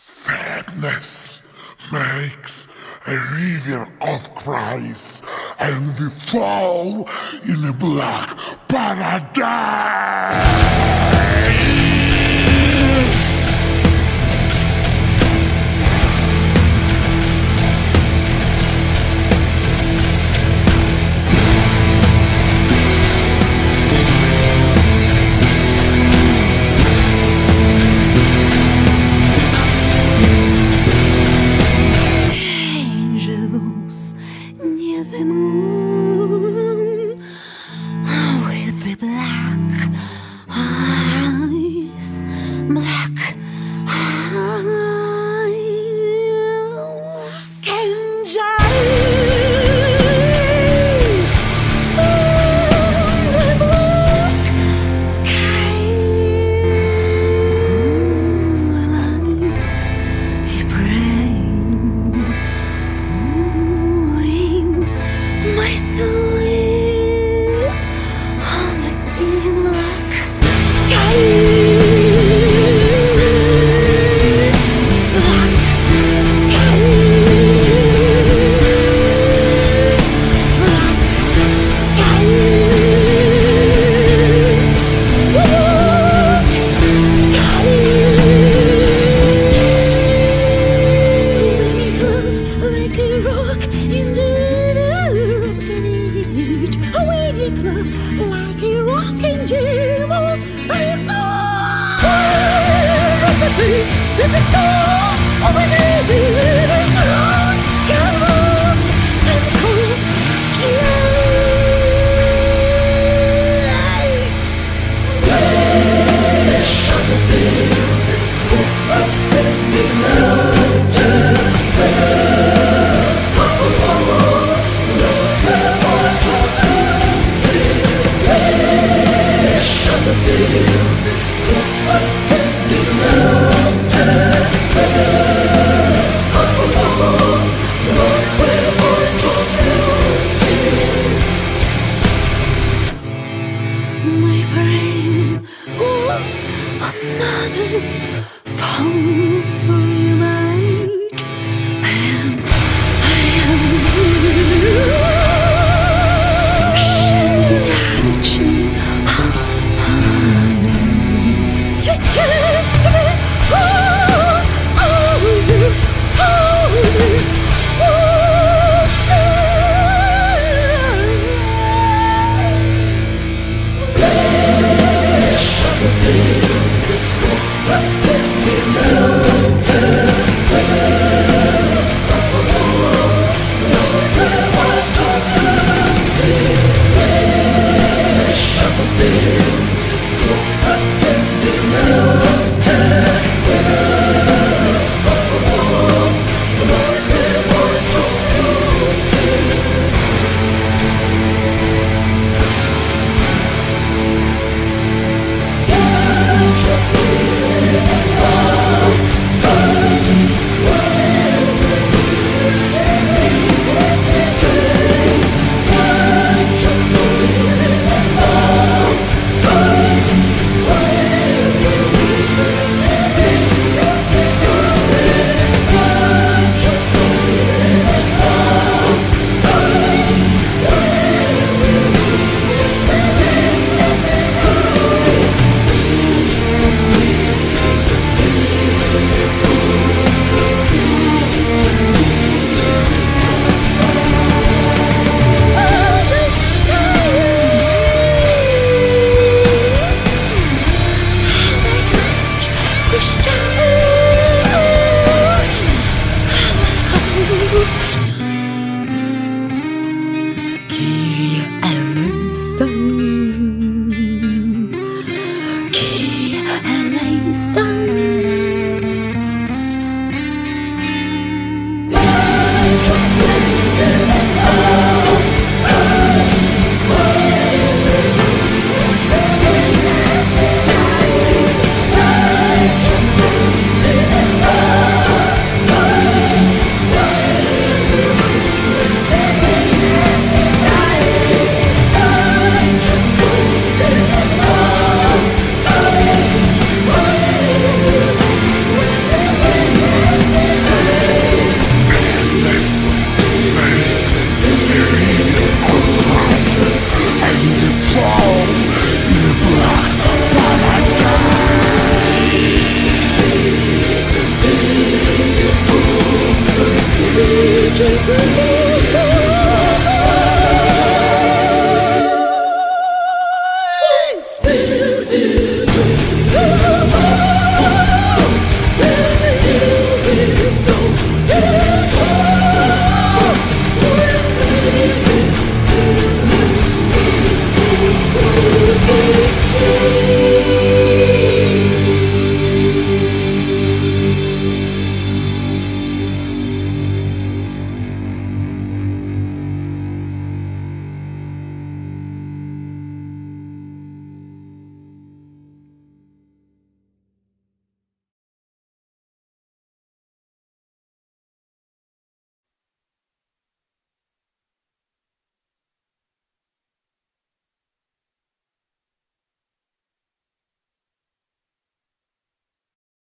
Sadness makes a river of cries, and we fall in a black paradise. Just